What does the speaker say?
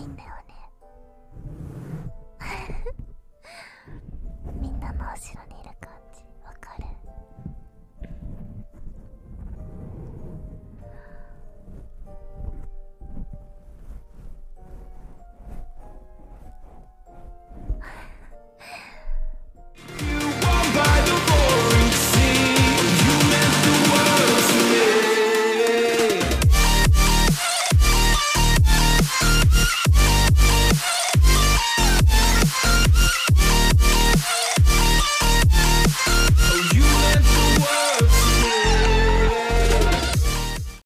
ないんだよね。